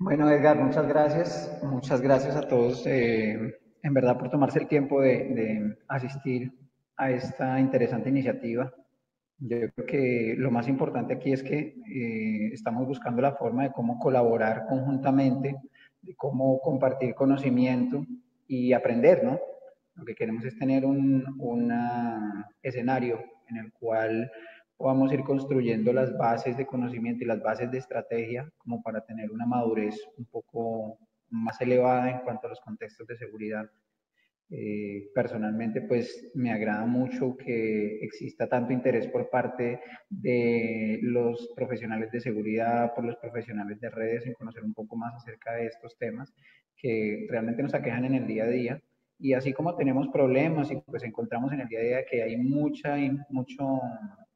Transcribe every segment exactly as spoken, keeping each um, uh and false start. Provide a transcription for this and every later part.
Bueno, Edgar, muchas gracias. Muchas gracias a todos, eh, en verdad, por tomarse el tiempo de, de asistir a esta interesante iniciativa. Yo creo que lo más importante aquí es que eh, estamos buscando la forma de cómo colaborar conjuntamente, de cómo compartir conocimiento y aprender, ¿no? Lo que queremos es tener un una escenario en el cual podamos ir construyendo las bases de conocimiento y las bases de estrategia como para tener una madurez un poco más elevada en cuanto a los contextos de seguridad. Eh, personalmente, pues, me agrada mucho que exista tanto interés por parte de los profesionales de seguridad, por los profesionales de redes, en conocer un poco más acerca de estos temas que realmente nos aquejan en el día a día. Y así como tenemos problemas y pues encontramos en el día a día que hay mucha, mucho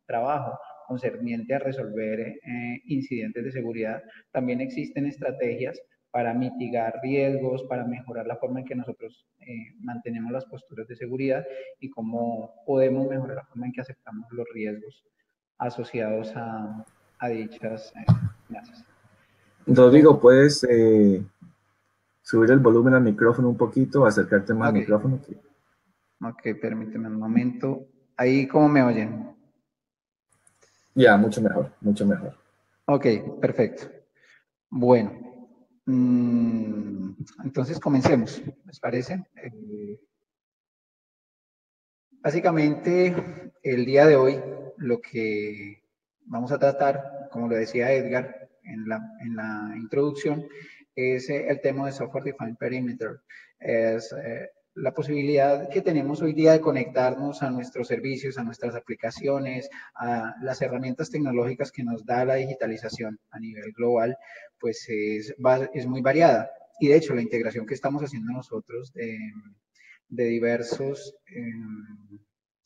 trabajo concerniente a resolver eh, incidentes de seguridad, también existen estrategias para mitigar riesgos, para mejorar la forma en que nosotros eh, mantenemos las posturas de seguridad y cómo podemos mejorar la forma en que aceptamos los riesgos asociados a, a dichas eh, amenazas. Rodrigo, ¿puedes eh, subir el volumen al micrófono un poquito, acercarte más okay. al micrófono? Ok, permíteme un momento. ¿Ahí cómo me oyen? Ya, yeah, mucho mejor, mucho mejor. Ok, perfecto. Bueno. Entonces comencemos, ¿les parece? Eh, básicamente el día de hoy lo que vamos a tratar, como lo decía Edgar en la, en la introducción, es eh, el tema de Software Defined Perimeter. Es eh, la posibilidad que tenemos hoy día de conectarnos a nuestros servicios, a nuestras aplicaciones, a las herramientas tecnológicas que nos da la digitalización a nivel global, pues es, es muy variada. Y de hecho, la integración que estamos haciendo nosotros de, de diversos eh,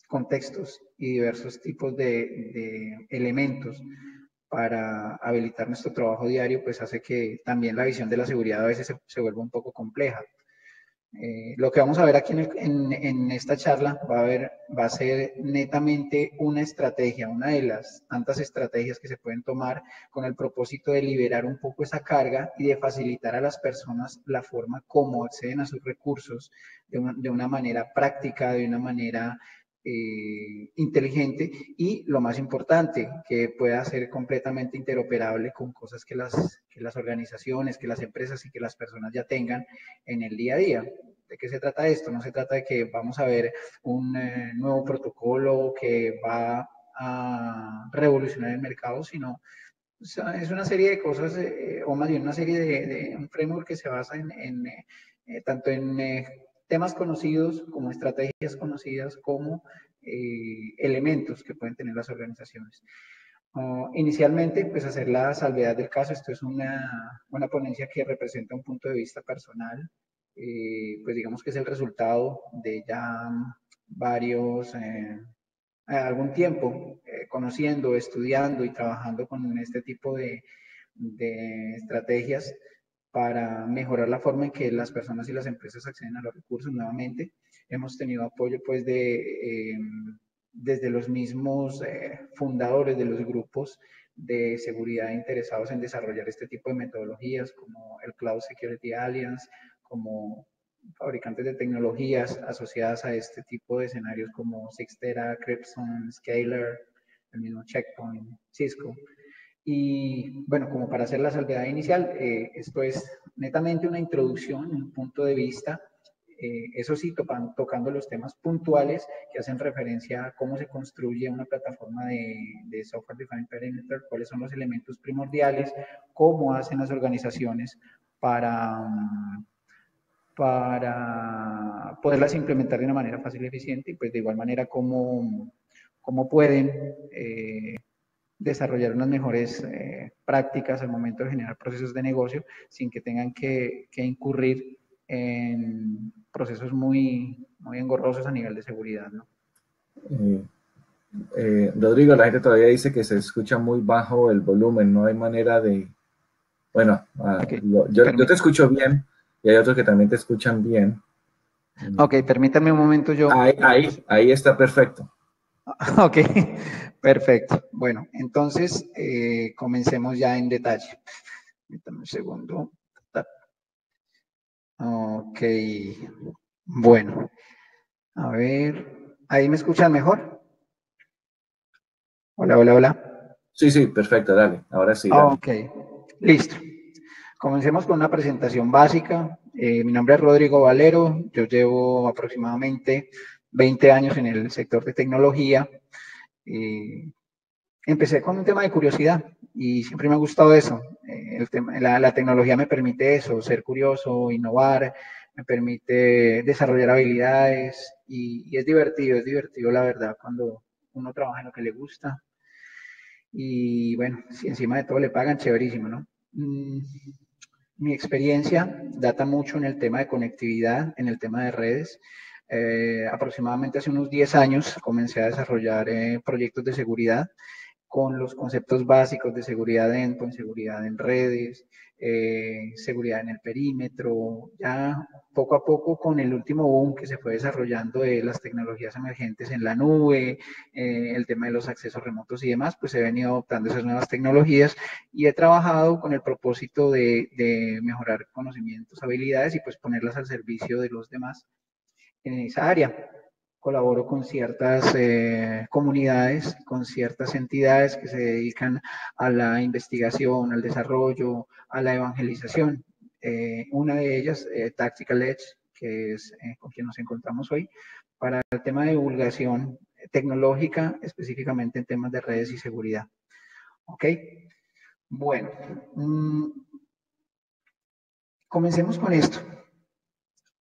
contextos y diversos tipos de, de elementos para habilitar nuestro trabajo diario, pues hace que también la visión de la seguridad a veces se, se vuelva un poco compleja. Eh, lo que vamos a ver aquí en, el, en, en esta charla va a, ver, va a ser netamente una estrategia, una de las tantas estrategias que se pueden tomar con el propósito de liberar un poco esa carga y de facilitar a las personas la forma como acceden a sus recursos de una, de una manera práctica, de una manera eh, inteligente y, lo más importante, que pueda ser completamente interoperable con cosas que las, que las organizaciones, que las empresas y que las personas ya tengan en el día a día. ¿De qué se trata esto? No se trata de que vamos a ver un eh, nuevo protocolo que va a revolucionar el mercado, sino o sea, es una serie de cosas, eh, o más bien una serie de, de un framework que se basa en, en eh, tanto en eh, temas conocidos como estrategias conocidas como eh, elementos que pueden tener las organizaciones. Uh, inicialmente, pues hacer la salvedad del caso. Esto es una, una ponencia que representa un punto de vista personal. Eh, pues digamos que es el resultado de ya varios, eh, algún tiempo eh, conociendo, estudiando y trabajando con este tipo de, de estrategias para mejorar la forma en que las personas y las empresas acceden a los recursos nuevamente. Hemos tenido apoyo pues de, eh, desde los mismos eh, fundadores de los grupos de seguridad interesados en desarrollar este tipo de metodologías, como el Cloud Security Alliance, como fabricantes de tecnologías asociadas a este tipo de escenarios como Sectera, Cribson, Scaler, el mismo Checkpoint, Cisco. Y bueno, como para hacer la salvedad inicial, eh, esto es netamente una introducción, un punto de vista, eh, eso sí, topan, tocando los temas puntuales que hacen referencia a cómo se construye una plataforma de, de Software Defined Perimeter, cuáles son los elementos primordiales, cómo hacen las organizaciones para, para poderlas implementar de una manera fácil y eficiente, y pues de igual manera cómo, cómo pueden eh, desarrollar unas mejores eh, prácticas al momento de generar procesos de negocio sin que tengan que, que incurrir en procesos muy, muy engorrosos a nivel de seguridad, ¿no? Eh, eh, Rodrigo, la gente todavía dice que se escucha muy bajo el volumen, no hay manera de... Bueno, ah, okay. lo, yo, yo te escucho bien y hay otros que también te escuchan bien. Ok, permítanme un momento yo... Ahí, ahí, ahí está perfecto. Ok, perfecto. Bueno, entonces eh, comencemos ya en detalle. Permítame un segundo. Ok, bueno, a ver, ¿ahí me escuchan mejor? Hola, hola, hola. Sí, sí, perfecto, dale, ahora sí. Dale. Ok, listo. Comencemos con una presentación básica. Eh, mi nombre es Rodrigo Valero, yo llevo aproximadamente veinte años en el sector de tecnología. Eh, empecé con un tema de curiosidad y siempre me ha gustado eso. Eh, el tema, la, la tecnología me permite eso, ser curioso, innovar, me permite desarrollar habilidades y, y es divertido, es divertido la verdad cuando uno trabaja en lo que le gusta. Y bueno, si encima de todo le pagan, chéverísimo, ¿no? Mm. Mi experiencia data mucho en el tema de conectividad, en el tema de redes. Eh, aproximadamente hace unos diez años comencé a desarrollar eh, proyectos de seguridad con los conceptos básicos de seguridad de endpoint, seguridad en redes, eh, seguridad en el perímetro. Ya poco a poco con el último boom que se fue desarrollando de las tecnologías emergentes en la nube, eh, el tema de los accesos remotos y demás, pues he venido adoptando esas nuevas tecnologías y he trabajado con el propósito de, de mejorar conocimientos, habilidades y pues ponerlas al servicio de los demás en esa área. Colaboro con ciertas eh, comunidades, con ciertas entidades que se dedican a la investigación, al desarrollo, a la evangelización. Eh, una de ellas, eh, Tactical Edge, que es eh, con quien nos encontramos hoy, para el tema de divulgación tecnológica, específicamente en temas de redes y seguridad. ¿Ok? Bueno, mmm, comencemos con esto.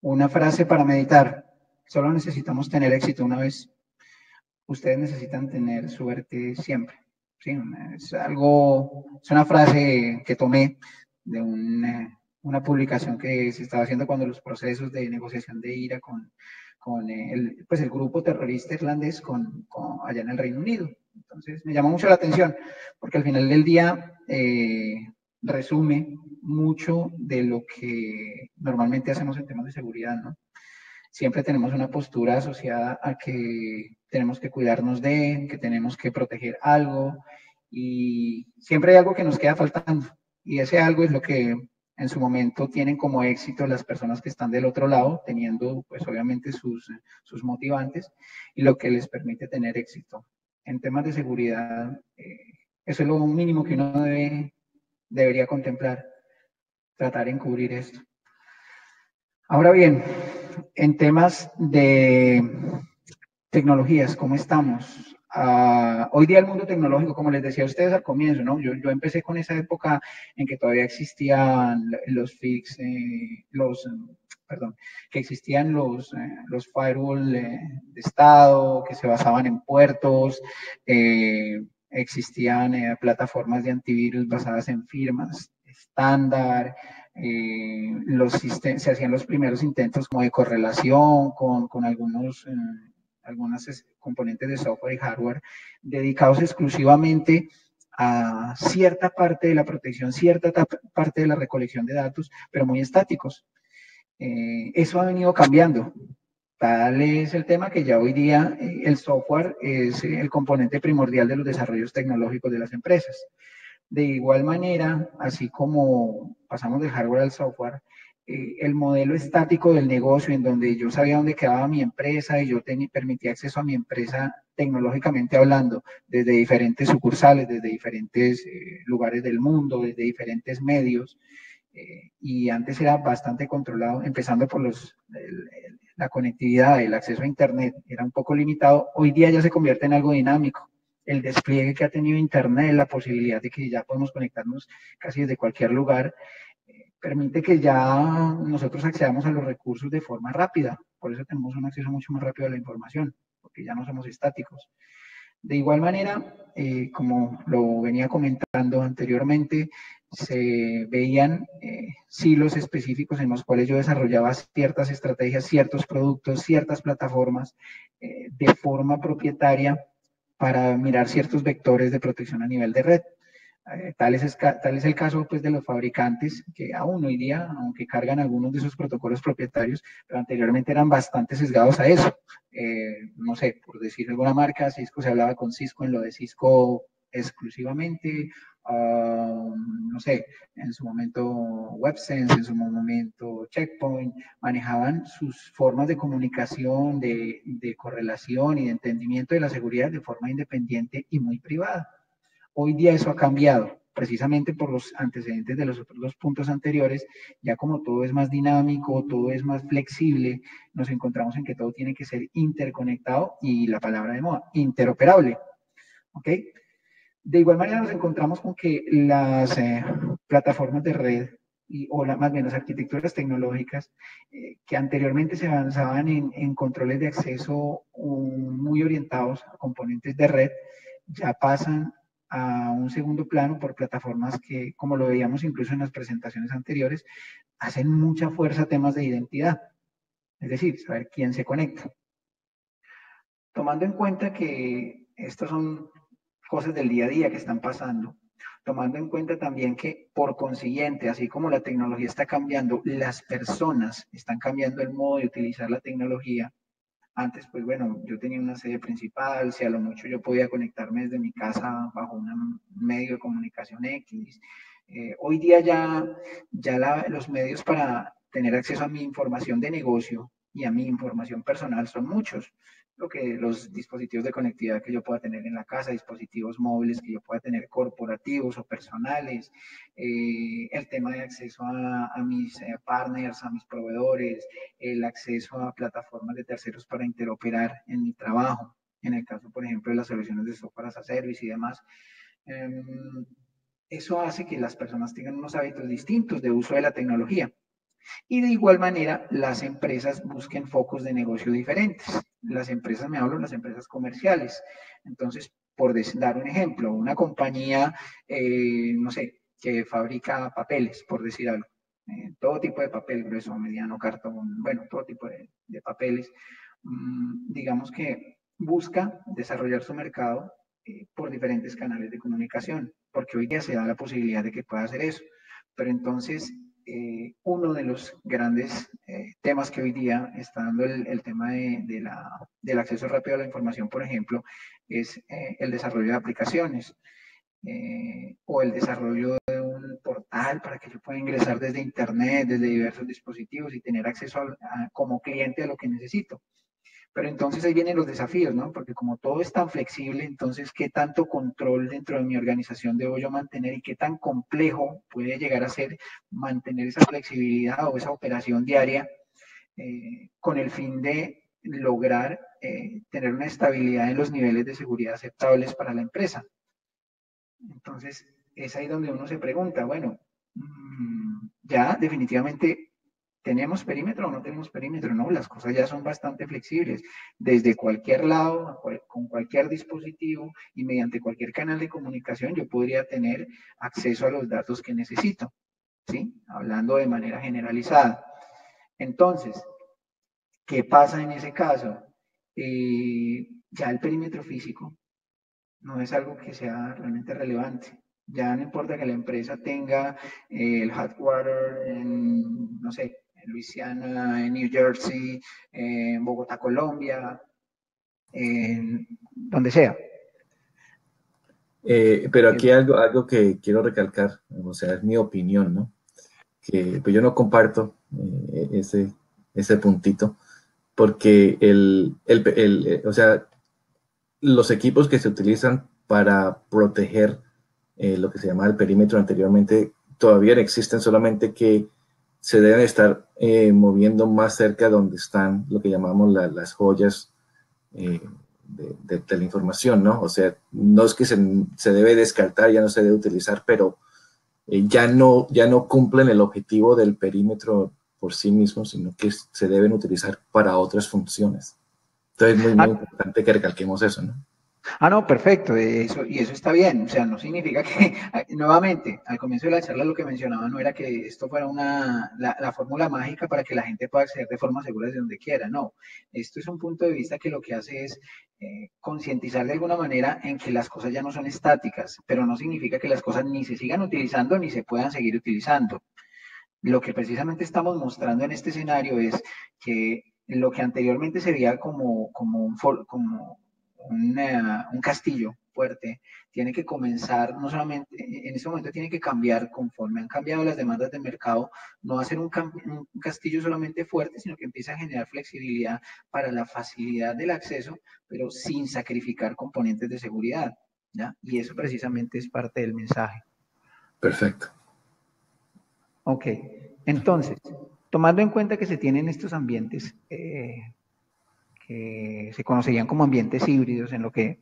Una frase para meditar. Solo necesitamos tener éxito una vez. Ustedes necesitan tener suerte siempre. ¿Sí? Es algo, es una frase que tomé de una, una publicación que se estaba haciendo cuando los procesos de negociación de I R A con, con el, pues el grupo terrorista irlandés con, con, allá en el Reino Unido. Entonces me llamó mucho la atención porque al final del día eh, resume mucho de lo que normalmente hacemos en temas de seguridad, ¿no? Siempre tenemos una postura asociada a que tenemos que cuidarnos de, que tenemos que proteger algo y siempre hay algo que nos queda faltando y ese algo es lo que en su momento tienen como éxito las personas que están del otro lado teniendo pues obviamente sus, sus motivantes y lo que les permite tener éxito. En temas de seguridad eh, eso es lo mínimo que uno debe, debería contemplar, tratar de encubrir esto. Ahora bien, en temas de tecnologías, ¿cómo estamos? Uh, hoy día el mundo tecnológico, como les decía a ustedes al comienzo, ¿no? Yo, yo empecé con esa época en que todavía existían los fix, eh, los, perdón, que existían los, eh, los firewall eh, de estado, que se basaban en puertos, eh, existían eh, plataformas de antivirus basadas en firmas estándar. Eh, los se hacían los primeros intentos como de correlación con, con algunos eh, algunas componentes de software y hardware dedicados exclusivamente a cierta parte de la protección, cierta parte de la recolección de datos, pero muy estáticos. Eh, eso ha venido cambiando. Tal es el tema que ya hoy día eh, el software es eh, el componente primordial de los desarrollos tecnológicos de las empresas. De igual manera, así como pasamos del hardware al software, eh, el modelo estático del negocio en donde yo sabía dónde quedaba mi empresa y yo tenía, permitía acceso a mi empresa tecnológicamente hablando, desde diferentes sucursales, desde diferentes eh, lugares del mundo, desde diferentes medios, eh, y antes era bastante controlado, empezando por los, el, el, la conectividad, el acceso a internet, era un poco limitado, hoy día ya se convierte en algo dinámico. El despliegue que ha tenido internet, la posibilidad de que ya podemos conectarnos casi desde cualquier lugar, eh, permite que ya nosotros accedamos a los recursos de forma rápida. Por eso tenemos un acceso mucho más rápido a la información, porque ya no somos estáticos. De igual manera, eh, como lo venía comentando anteriormente, se veían eh, silos específicos en los cuales yo desarrollaba ciertas estrategias, ciertos productos, ciertas plataformas eh, de forma propietaria, para mirar ciertos vectores de protección a nivel de red. Eh, tal, es, tal es el caso pues, de los fabricantes que aún hoy día, aunque cargan algunos de esos protocolos propietarios, pero anteriormente eran bastante sesgados a eso. Eh, no sé, por decir alguna marca, Cisco se hablaba con Cisco en lo de Cisco exclusivamente, uh, no sé, en su momento WebSense, en su momento Checkpoint, manejaban sus formas de comunicación, de, de correlación y de entendimiento de la seguridad de forma independiente y muy privada. Hoy día eso ha cambiado, precisamente por los antecedentes de los otros dos puntos anteriores. Ya como todo es más dinámico, todo es más flexible, nos encontramos en que todo tiene que ser interconectado y la palabra de moda, interoperable. ¿Ok? De igual manera nos encontramos con que las eh, plataformas de red, y, o la, más bien las arquitecturas tecnológicas, eh, que anteriormente se avanzaban en, en controles de acceso um, muy orientados a componentes de red, ya pasan a un segundo plano por plataformas que, como lo veíamos incluso en las presentaciones anteriores, hacen mucha fuerza a temas de identidad, es decir, saber quién se conecta. Tomando en cuenta que estas son cosas del día a día que están pasando, tomando en cuenta también que, por consiguiente, así como la tecnología está cambiando, las personas están cambiando el modo de utilizar la tecnología. Antes, pues bueno, yo tenía una sede principal, si a lo mucho yo podía conectarme desde mi casa bajo un medio de comunicación X. Eh, hoy día ya, ya la, los medios para tener acceso a mi información de negocio y a mi información personal son muchos. Lo que los dispositivos de conectividad que yo pueda tener en la casa, dispositivos móviles que yo pueda tener corporativos o personales, eh, el tema de acceso a, a mis eh, partners, a mis proveedores, el acceso a plataformas de terceros para interoperar en mi trabajo, en el caso, por ejemplo, de las soluciones de software as a service y demás. Eh, eso hace que las personas tengan unos hábitos distintos de uso de la tecnología. Y de igual manera, las empresas busquen focos de negocio diferentes. Las empresas, me hablo, las empresas comerciales. Entonces, por dar un ejemplo, una compañía, eh, no sé, que fabrica papeles, por decir algo. Eh, todo tipo de papel, grueso, mediano, cartón, bueno, todo tipo de, de papeles. Mm, digamos que busca desarrollar su mercado eh, por diferentes canales de comunicación, porque hoy día se da la posibilidad de que pueda hacer eso. Pero entonces, Eh, uno de los grandes eh, temas que hoy día está dando el, el tema de, de la, del acceso rápido a la información, por ejemplo, es eh, el desarrollo de aplicaciones eh, o el desarrollo de un portal para que yo pueda ingresar desde internet, desde diversos dispositivos y tener acceso a, a, como cliente a lo que necesito. Pero entonces ahí vienen los desafíos, ¿no? Porque como todo es tan flexible, entonces, ¿qué tanto control dentro de mi organización debo yo mantener? ¿Y qué tan complejo puede llegar a ser mantener esa flexibilidad o esa operación diaria eh, con el fin de lograr eh, tener una estabilidad en los niveles de seguridad aceptables para la empresa? Entonces, es ahí donde uno se pregunta, bueno, ya definitivamente, ¿tenemos perímetro o no tenemos perímetro? No, las cosas ya son bastante flexibles. Desde cualquier lado, con cualquier dispositivo y mediante cualquier canal de comunicación, yo podría tener acceso a los datos que necesito, ¿sí? Hablando de manera generalizada. Entonces, ¿qué pasa en ese caso? Eh, ya el perímetro físico no es algo que sea realmente relevante. Ya no importa que la empresa tenga eh, el headquarter en, no sé, Luisiana, en New Jersey, en Bogotá, Colombia, en donde sea. Eh, pero aquí algo, algo que quiero recalcar, o sea, es mi opinión, ¿no? Que pues yo no comparto eh, ese, ese puntito, porque el, el, el, o sea, los equipos que se utilizan para proteger eh, lo que se llamaba el perímetro anteriormente todavía existen, solamente que se deben estar eh, moviendo más cerca donde están lo que llamamos la, las joyas eh, de, de, de la información, ¿no? O sea, no es que se, se debe descartar, ya no se debe utilizar, pero eh, ya, no, ya no cumplen el objetivo del perímetro por sí mismo, sino que se deben utilizar para otras funciones. Entonces, es muy, muy importante que recalquemos eso, ¿no? Ah, no, perfecto, eso, y eso está bien, o sea, no significa que, nuevamente, al comienzo de la charla lo que mencionaba no era que esto fuera una, la, la fórmula mágica para que la gente pueda acceder de forma segura desde donde quiera, no, esto es un punto de vista que lo que hace es eh, concientizar de alguna manera en que las cosas ya no son estáticas, pero no significa que las cosas ni se sigan utilizando ni se puedan seguir utilizando. Lo que precisamente estamos mostrando en este escenario es que lo que anteriormente se veía como, como un... como, Una, un castillo fuerte, tiene que comenzar, no solamente, en este momento tiene que cambiar conforme han cambiado las demandas de mercado, no hacer un, un castillo solamente fuerte, sino que empieza a generar flexibilidad para la facilidad del acceso, pero sin sacrificar componentes de seguridad, ¿ya? Y eso precisamente es parte del mensaje. Perfecto. Ok, entonces, tomando en cuenta que se tienen estos ambientes eh, que se conocerían como ambientes híbridos en lo que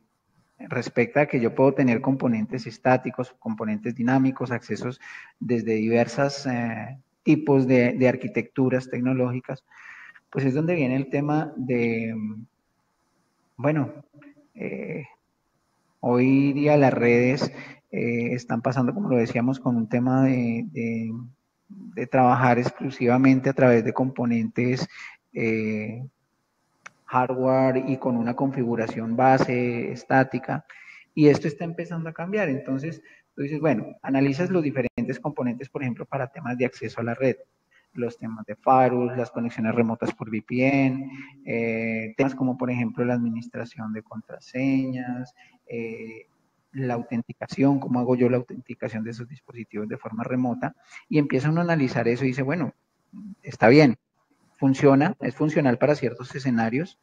respecta a que yo puedo tener componentes estáticos, componentes dinámicos, accesos desde diversos eh, tipos de, de arquitecturas tecnológicas, pues es donde viene el tema de, bueno, eh, hoy día las redes eh, están pasando, como lo decíamos, con un tema de, de, de trabajar exclusivamente a través de componentes eh, hardware y con una configuración base estática, y esto está empezando a cambiar. Entonces tú dices, bueno, analizas los diferentes componentes, por ejemplo, para temas de acceso a la red, los temas de firewall, las conexiones remotas por V P N, eh, temas como por ejemplo la administración de contraseñas, eh, la autenticación, cómo hago yo la autenticación de esos dispositivos de forma remota, y empieza uno a analizar eso y dice, bueno, está bien, funciona, es funcional para ciertos escenarios.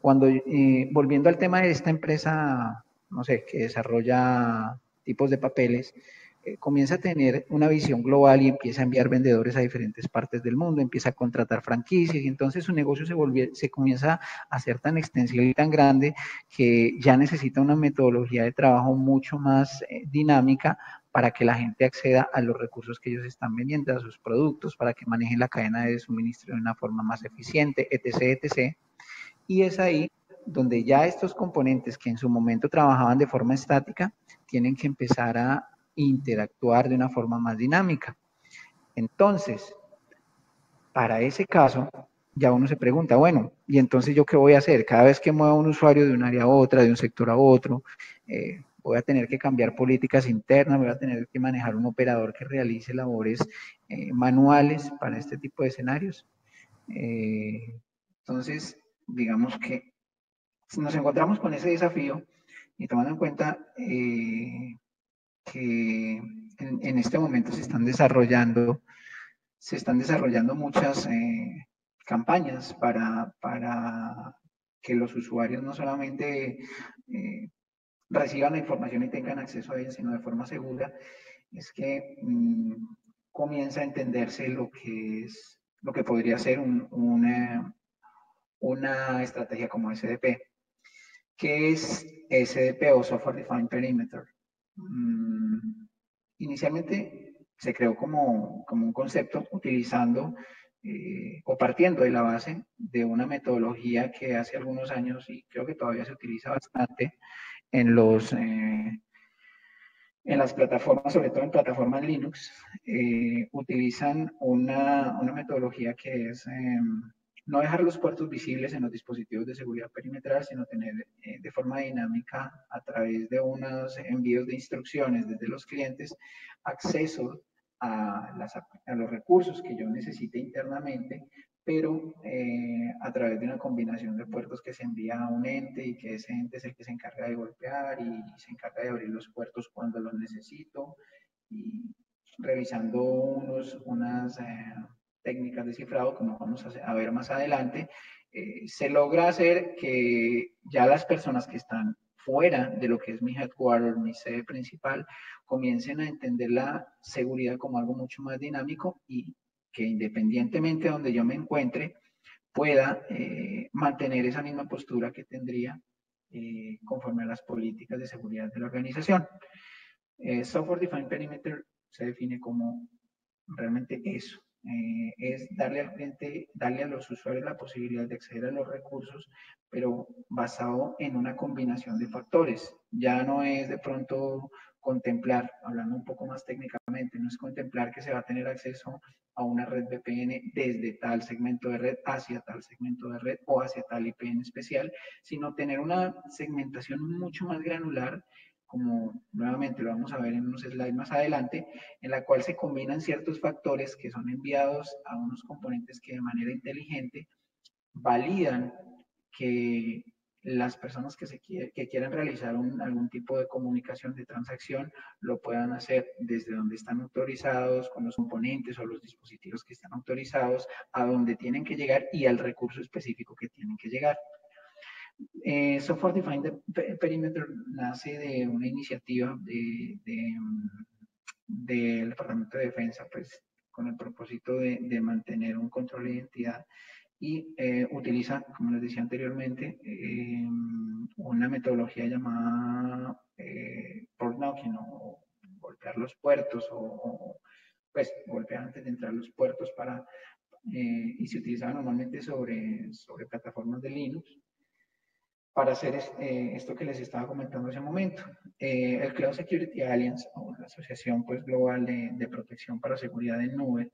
Cuando, eh, volviendo al tema de esta empresa, no sé, que desarrolla tipos de papeles, eh, comienza a tener una visión global y empieza a enviar vendedores a diferentes partes del mundo, empieza a contratar franquicias, y entonces su negocio se, volvió, se comienza a hacer tan extensivo y tan grande que ya necesita una metodología de trabajo mucho más eh, dinámica para que la gente acceda a los recursos que ellos están vendiendo, a sus productos, para que manejen la cadena de suministro de una forma más eficiente, etc, etcétera. Y es ahí donde ya estos componentes que en su momento trabajaban de forma estática, tienen que empezar a interactuar de una forma más dinámica. Entonces, para ese caso, ya uno se pregunta, bueno, ¿y entonces yo qué voy a hacer? Cada vez que mueva un usuario de un área a otra, de un sector a otro, eh, voy a tener que cambiar políticas internas, voy a tener que manejar un operador que realice labores eh, manuales para este tipo de escenarios. Eh, entonces, digamos que nos encontramos con ese desafío, y tomando en cuenta eh, que en, en este momento se están desarrollando, se están desarrollando muchas eh, campañas para, para que los usuarios no solamente eh, reciban la información y tengan acceso a ella, sino de forma segura, es que mmm, comienza a entenderse lo que es, lo que podría ser un, una, una estrategia como S D P. ¿Qué es S D P o Software Defined Perimeter? Mm, inicialmente se creó como, como un concepto utilizando Eh, o partiendo de la base de una metodología que hace algunos años, y creo que todavía se utiliza bastante en, los, eh, en las plataformas, sobre todo en plataformas Linux, eh, utilizan una, una metodología que es eh, no dejar los puertos visibles en los dispositivos de seguridad perimetral, sino tener eh, de forma dinámica, a través de unos envíos de instrucciones desde los clientes, acceso A, las, a los recursos que yo necesite internamente, pero eh, a través de una combinación de puertos que se envía a un ente, y que ese ente es el que se encarga de golpear y, y se encarga de abrir los puertos cuando los necesito, y revisando unos, unas eh, técnicas de cifrado, como vamos a, a ver más adelante, eh, se logra hacer que ya las personas que están fuera de lo que es mi headquarter, mi sede principal, comiencen a entender la seguridad como algo mucho más dinámico, y que independientemente de donde yo me encuentre, pueda eh, mantener esa misma postura que tendría eh, conforme a las políticas de seguridad de la organización. Eh, Software Defined Perimeter se define como realmente eso. Eh, es darle al cliente, darle a los usuarios la posibilidad de acceder a los recursos, pero basado en una combinación de factores. Ya no es de pronto contemplar, hablando un poco más técnicamente, no es contemplar que se va a tener acceso a una red V P N desde tal segmento de red hacia tal segmento de red o hacia tal I P en especial, sino tener una segmentación mucho más granular, como nuevamente lo vamos a ver en unos slides más adelante, en la cual se combinan ciertos factores que son enviados a unos componentes que de manera inteligente validan que las personas que, se quiere, que quieran realizar un, algún tipo de comunicación, de transacción, lo puedan hacer desde donde están autorizados, con los componentes o los dispositivos que están autorizados, a donde tienen que llegar y al recurso específico que tienen que llegar. Eh, Software Defined Perimeter nace de una iniciativa de, de, del Departamento de Defensa, pues, con el propósito de, de mantener un control de identidad. Y eh, utiliza, como les decía anteriormente, eh, una metodología llamada eh, port knocking, o golpear los puertos, o, o pues golpear antes de entrar los puertos para, eh, y se utilizaba normalmente sobre, sobre plataformas de Linux para hacer es, eh, esto que les estaba comentando hace un momento. Eh, el Cloud Security Alliance, o la Asociación pues, Global de, de Protección para Seguridad en Nube,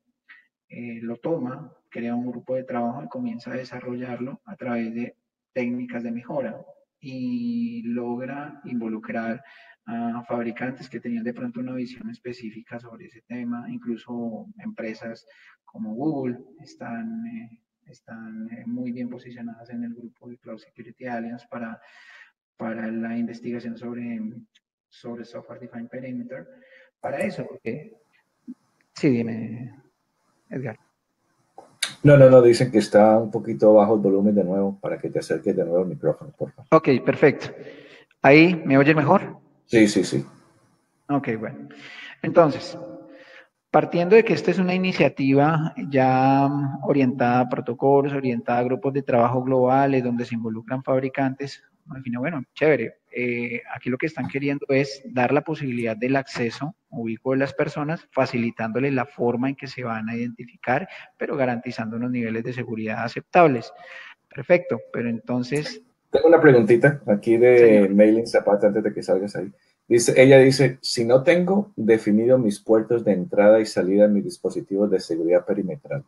Eh, lo toma, crea un grupo de trabajo y comienza a desarrollarlo a través de técnicas de mejora y logra involucrar a fabricantes que tenían de pronto una visión específica sobre ese tema, incluso empresas como Google están, eh, están eh, muy bien posicionadas en el grupo de Cloud Security Alliance para, para la investigación sobre, sobre Software Defined Perimeter. Para eso, porque... Sí, dime... Edgar. No, no, no, dicen que está un poquito bajo el volumen de nuevo, para que te acerques de nuevo al micrófono, por favor. Ok, perfecto. ¿Ahí me oyen mejor? Sí, sí, sí. Ok, bueno. Entonces, partiendo de que esta es una iniciativa ya orientada a protocolos, orientada a grupos de trabajo globales, donde se involucran fabricantes, al final, bueno, chévere. Eh, aquí lo que están queriendo es dar la posibilidad del acceso ubicuo de las personas, facilitándoles la forma en que se van a identificar, pero garantizando unos niveles de seguridad aceptables. Perfecto, pero entonces... Tengo una preguntita aquí de Mailen Zapata antes de que salgas ahí. Dice, ella dice, si no tengo definido mis puertos de entrada y salida en mis dispositivos de seguridad perimetral,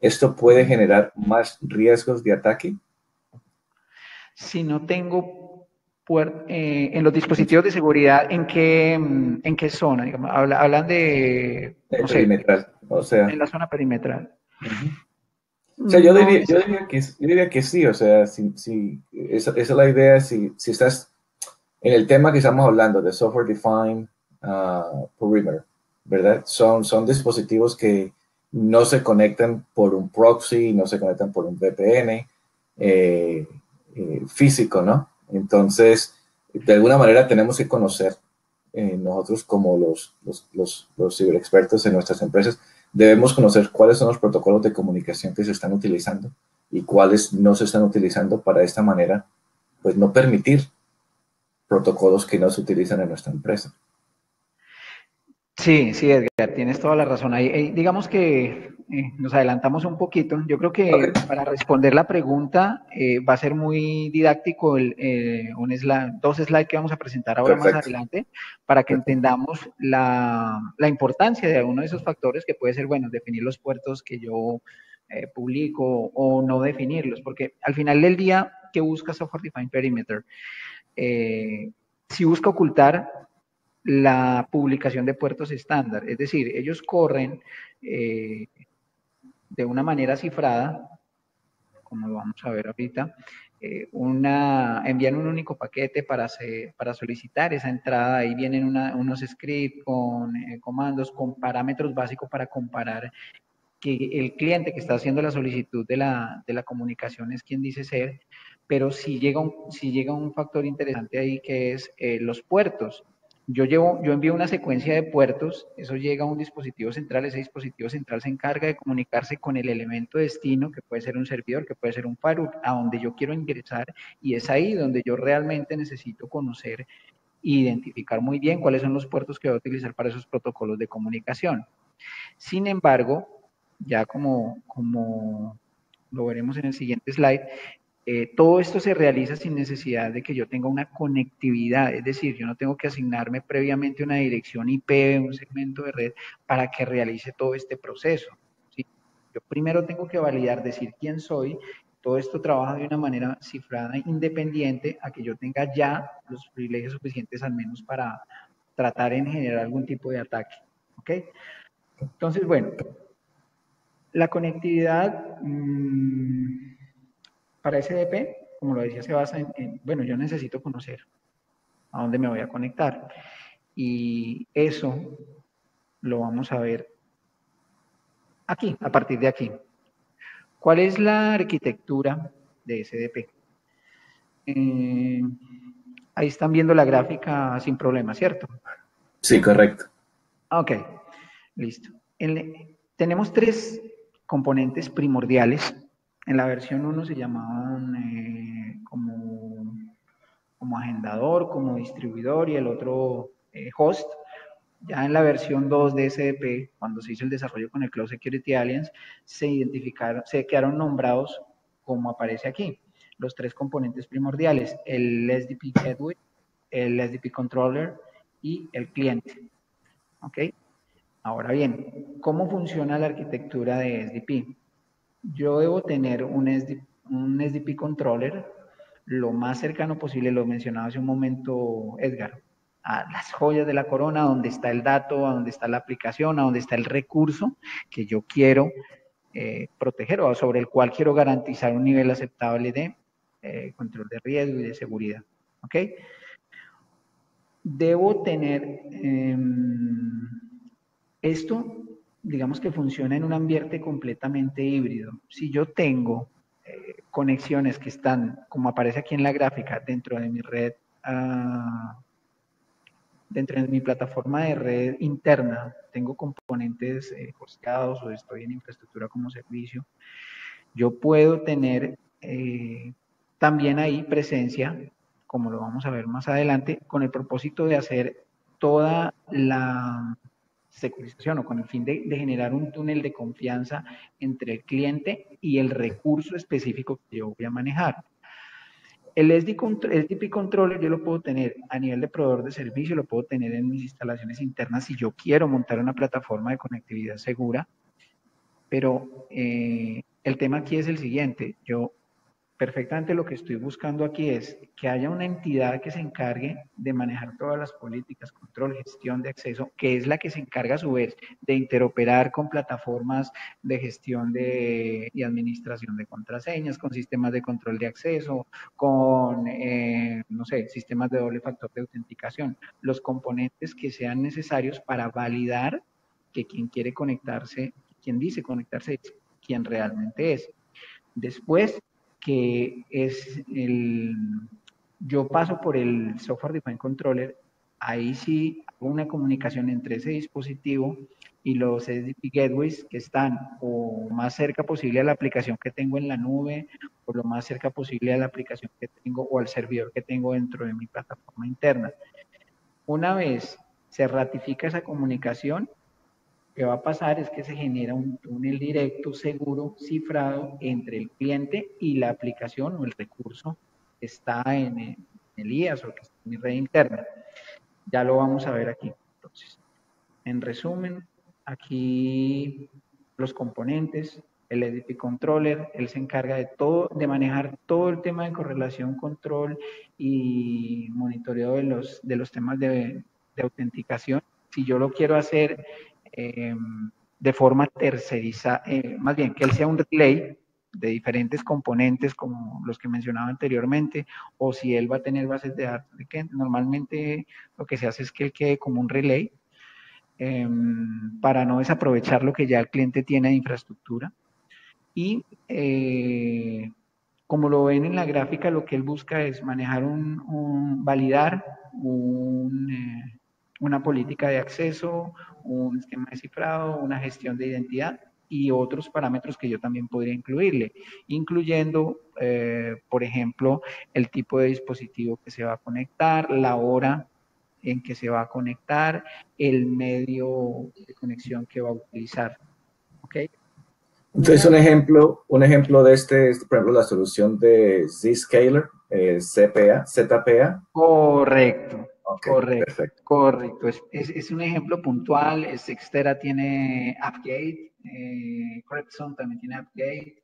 ¿esto puede generar más riesgos de ataque? Si no tengo... Puer, eh, en los dispositivos de seguridad, ¿en qué, en qué zona? Digamos, habla, hablan de... No sé, perimetral, o sea... En la zona perimetral. Uh-huh. O sea, yo, no, diría, yo, diría que, yo diría que sí, o sea, si, si, esa, esa es la idea, si, si estás en el tema que estamos hablando, de Software Defined uh, Perimeter, ¿verdad? Son, son dispositivos que no se conectan por un proxy, no se conectan por un V P N eh, eh, físico, ¿no? Entonces, de alguna manera tenemos que conocer, eh, nosotros como los, los, los, los ciberexpertos en nuestras empresas, debemos conocer cuáles son los protocolos de comunicación que se están utilizando y cuáles no se están utilizando para de esta manera, pues no permitir protocolos que no se utilizan en nuestra empresa. Sí, sí, Edgar, tienes toda la razón. Ahí, eh, digamos que eh, nos adelantamos un poquito. Yo creo que okay. Para responder la pregunta eh, va a ser muy didáctico el, eh, un slide, dos slides que vamos a presentar ahora. Perfecto. Más adelante para que Perfecto. Entendamos la, la importancia de uno de esos factores que puede ser, bueno, definir los puertos que yo eh, publico o no definirlos, porque al final del día, ¿qué busca Software Defined Perimeter? Eh, si busca ocultar la publicación de puertos estándar, es decir, ellos corren eh, de una manera cifrada, como lo vamos a ver ahorita, eh, una, envían un único paquete para, se, para solicitar esa entrada, ahí vienen una, unos scripts con eh, comandos, con parámetros básicos para comparar que el cliente que está haciendo la solicitud de la, de la comunicación es quien dice ser, pero si llega un, si llega un factor interesante ahí que es eh, los puertos. Yo, llevo, yo envío una secuencia de puertos, eso llega a un dispositivo central, ese dispositivo central se encarga de comunicarse con el elemento destino, que puede ser un servidor, que puede ser un firewall, a donde yo quiero ingresar, y es ahí donde yo realmente necesito conocer e identificar muy bien cuáles son los puertos que voy a utilizar para esos protocolos de comunicación. Sin embargo, ya como, como lo veremos en el siguiente slide, Eh, todo esto se realiza sin necesidad de que yo tenga una conectividad, es decir, yo no tengo que asignarme previamente una dirección I P, un segmento de red, para que realice todo este proceso, ¿sí? Yo primero tengo que validar, decir quién soy, todo esto trabaja de una manera cifrada, independiente, a que yo tenga ya los privilegios suficientes al menos para tratar en generar algún tipo de ataque, ¿ok? Entonces, bueno, la conectividad... Mmm, Para S D P, como lo decía, se basa en, en, bueno, yo necesito conocer a dónde me voy a conectar. Y eso lo vamos a ver aquí, a partir de aquí. ¿Cuál es la arquitectura de S D P? Eh, ahí están viendo la gráfica sin problema, ¿cierto? Sí, correcto. Ok, listo. En, tenemos tres componentes primordiales. En la versión uno se llamaban eh, como, como agendador, como distribuidor y el otro eh, host. Ya en la versión dos de S D P, cuando se hizo el desarrollo con el Cloud Security Alliance, se identificaron, se quedaron nombrados como aparece aquí. Los tres componentes primordiales, el S D P Gateway, el S D P Controller y el cliente. ¿Ok? Ahora bien, ¿cómo funciona la arquitectura de S D P? Yo debo tener un S D P, un S D P Controller lo más cercano posible, lo mencionaba hace un momento Edgar, a las joyas de la corona, donde está el dato, a donde está la aplicación, a donde está el recurso que yo quiero eh, proteger o sobre el cual quiero garantizar un nivel aceptable de eh, control de riesgo y de seguridad. ¿Ok? Debo tener eh, esto, digamos que funciona en un ambiente completamente híbrido. Si yo tengo eh, conexiones que están, como aparece aquí en la gráfica, dentro de mi red uh, dentro de mi plataforma de red interna, tengo componentes eh, hosteados o estoy en infraestructura como servicio, yo puedo tener eh, también ahí presencia, como lo vamos a ver más adelante, con el propósito de hacer toda la securización o con el fin de, de generar un túnel de confianza entre el cliente y el recurso específico que yo voy a manejar. El S D P Controller yo lo puedo tener a nivel de proveedor de servicio, lo puedo tener en mis instalaciones internas si yo quiero montar una plataforma de conectividad segura, pero eh, el tema aquí es el siguiente. Yo perfectamente lo que estoy buscando aquí es que haya una entidad que se encargue de manejar todas las políticas, control, gestión de acceso, que es la que se encarga a su vez de interoperar con plataformas de gestión de, y administración de contraseñas, con sistemas de control de acceso, con, eh, no sé, sistemas de doble factor de autenticación, los componentes que sean necesarios para validar que quien quiere conectarse, quien dice conectarse, es quien realmente es. Después, que es el, yo paso por el Software Defined Controller, ahí sí hago una comunicación entre ese dispositivo y los S D P Gateways que están o más cerca posible a la aplicación que tengo en la nube, o lo más cerca posible a la aplicación que tengo o al servidor que tengo dentro de mi plataforma interna. Una vez se ratifica esa comunicación, lo que va a pasar es que se genera un túnel directo, seguro, cifrado entre el cliente y la aplicación o el recurso que está en el, en el I A S o que está en mi red interna. Ya lo vamos a ver aquí. Entonces, en resumen, aquí los componentes, el S D P Controller, él se encarga de todo, de manejar todo el tema de correlación, control y monitoreo de los, de los temas de, de autenticación. Si yo lo quiero hacer Eh, de forma tercerizada, eh, más bien que él sea un relay de diferentes componentes como los que mencionaba anteriormente, o si él va a tener bases de datos, que normalmente lo que se hace es que él quede como un relay eh, para no desaprovechar lo que ya el cliente tiene de infraestructura. Y eh, como lo ven en la gráfica, lo que él busca es manejar un, un validar un... Eh, una política de acceso, un esquema de cifrado, una gestión de identidad y otros parámetros que yo también podría incluirle, incluyendo, eh, por ejemplo, el tipo de dispositivo que se va a conectar, la hora en que se va a conectar, el medio de conexión que va a utilizar. ¿Ok? Entonces, un ejemplo, un ejemplo de este es, por ejemplo, la solución de Zscaler, eh, C P A, Z P A. Correcto. Okay, correcto, perfecto. correcto. Es, es, es un ejemplo puntual. Sectera tiene AppGate, eh, Cribson también tiene AppGate,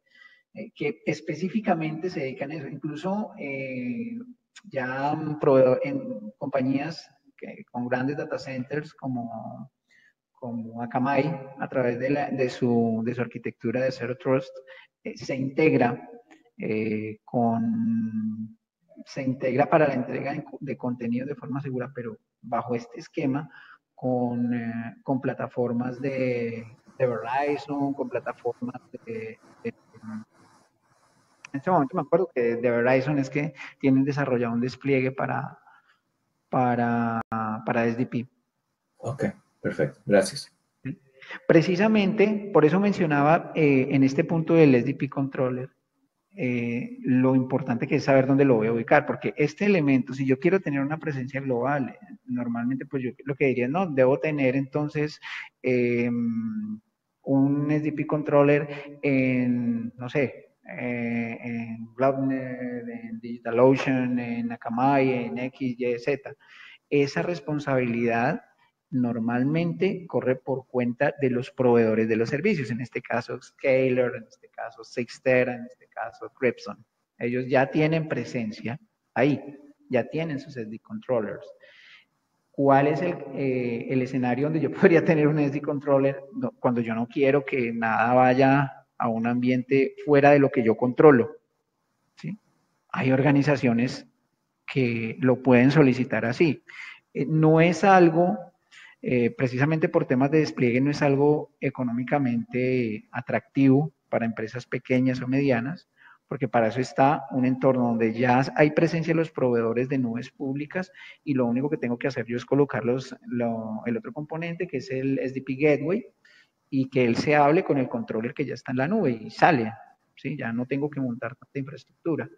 eh, que específicamente se dedican a eso. Incluso eh, ya en compañías que, con grandes data centers como, como Akamai, a través de, la, de, su, de su arquitectura de Zero-Trust, eh, se integra eh, con, se integra para la entrega de contenido de forma segura, pero bajo este esquema con, eh, con plataformas de, de Verizon, con plataformas de, de... En este momento me acuerdo que de Verizon es que tienen desarrollado un despliegue para, para, para S D P. Ok, perfecto, gracias. Precisamente, por eso mencionaba eh, en este punto del S D P Controller, eh, lo importante que es saber dónde lo voy a ubicar, porque este elemento, si yo quiero tener una presencia global, normalmente pues yo lo que diría, no, debo tener entonces eh, un S D P Controller en, no sé, eh, en Cloudnet, en DigitalOcean, en Akamai, en X, Y, Z. Esa responsabilidad normalmente corre por cuenta de los proveedores de los servicios, en este caso Scaler, en este caso Cyxtera, en este caso Cribson. Ellos ya tienen presencia ahí, ya tienen sus S D Controllers. ¿Cuál es el, eh, el escenario donde yo podría tener un S D Controller no, cuando yo no quiero que nada vaya a un ambiente fuera de lo que yo controlo? ¿Sí? Hay organizaciones que lo pueden solicitar así. Eh, no es algo... Eh, precisamente por temas de despliegue no es algo económicamente atractivo para empresas pequeñas o medianas, porque para eso está un entorno donde ya hay presencia de los proveedores de nubes públicas y lo único que tengo que hacer yo es colocar los, lo, el otro componente que es el S D P Gateway y que él se hable con el controller que ya está en la nube y sale, ¿sí? Ya no tengo que montar tanta infraestructura.